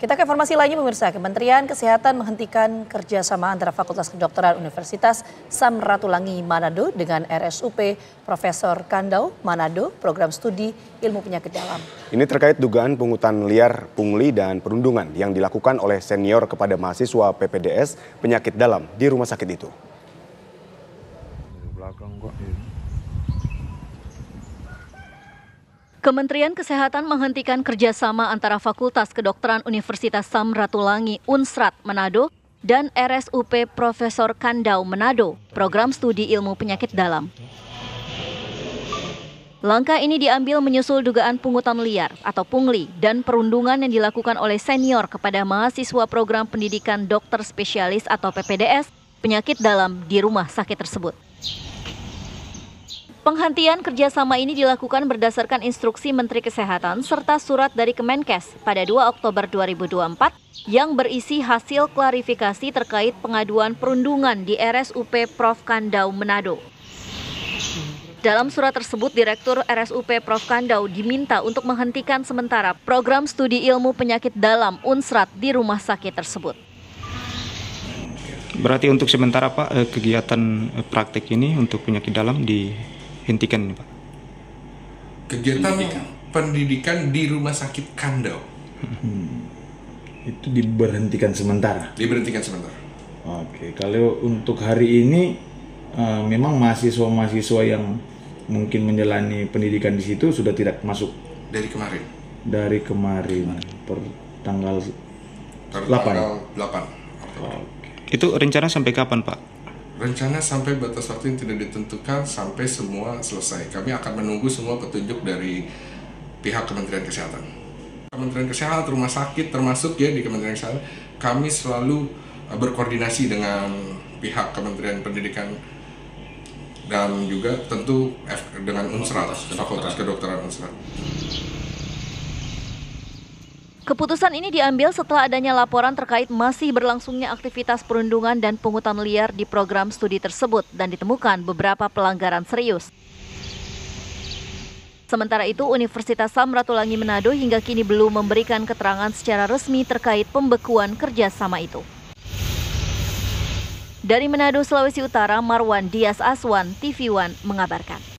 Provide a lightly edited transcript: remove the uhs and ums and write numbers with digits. Kita ke informasi lainnya pemirsa, Kementerian Kesehatan menghentikan kerjasama antara Fakultas Kedokteran Universitas Sam Ratulangi Manado dengan RSUP Prof. Kandou Manado, program studi ilmu penyakit dalam. Ini terkait dugaan pungutan liar, pungli dan perundungan yang dilakukan oleh senior kepada mahasiswa PPDS penyakit dalam di rumah sakit itu. Kementerian Kesehatan menghentikan kerjasama antara Fakultas Kedokteran Universitas Sam Ratulangi (Unsrat) Manado dan RSUP Prof. Kandou Manado, program studi ilmu penyakit dalam. Langkah ini diambil menyusul dugaan pungutan liar atau pungli dan perundungan yang dilakukan oleh senior kepada mahasiswa program pendidikan dokter spesialis atau PPDS penyakit dalam di rumah sakit tersebut. Penghentian kerjasama ini dilakukan berdasarkan instruksi Menteri Kesehatan serta surat dari Kemenkes pada 2 Oktober 2024 yang berisi hasil klarifikasi terkait pengaduan perundungan di RSUP Prof. Kandou Manado. Dalam surat tersebut, Direktur RSUP Prof. Kandou diminta untuk menghentikan sementara program studi ilmu penyakit dalam (Unsrat) di rumah sakit tersebut. Berarti untuk sementara Pak, kegiatan praktik ini untuk penyakit dalam dihentikan ini Pak. Kegiatan pendidikan di rumah sakit Kandou itu diberhentikan sementara. Diberhentikan sementara. Oke, kalau untuk hari ini memang mahasiswa-mahasiswa yang mungkin menjalani pendidikan di situ sudah tidak masuk dari kemarin. Dari kemarin per tanggal 8. Oke. Itu rencana sampai kapan, Pak? Rencana sampai batas waktu yang tidak ditentukan sampai semua selesai. Kami akan menunggu semua petunjuk dari pihak Kementerian Kesehatan. Kementerian Kesehatan, rumah sakit termasuk ya di Kementerian Kesehatan, kami selalu berkoordinasi dengan pihak Kementerian Pendidikan dan juga tentu dengan Unsrat, Fakultas Kedokteran Unsrat. Keputusan ini diambil setelah adanya laporan terkait masih berlangsungnya aktivitas perundungan dan pungutan liar di program studi tersebut dan ditemukan beberapa pelanggaran serius. Sementara itu, Universitas Sam Ratulangi Manado hingga kini belum memberikan keterangan secara resmi terkait pembekuan kerjasama itu. Dari Manado, Sulawesi Utara, Marwan Dias Aswan, TV One mengabarkan.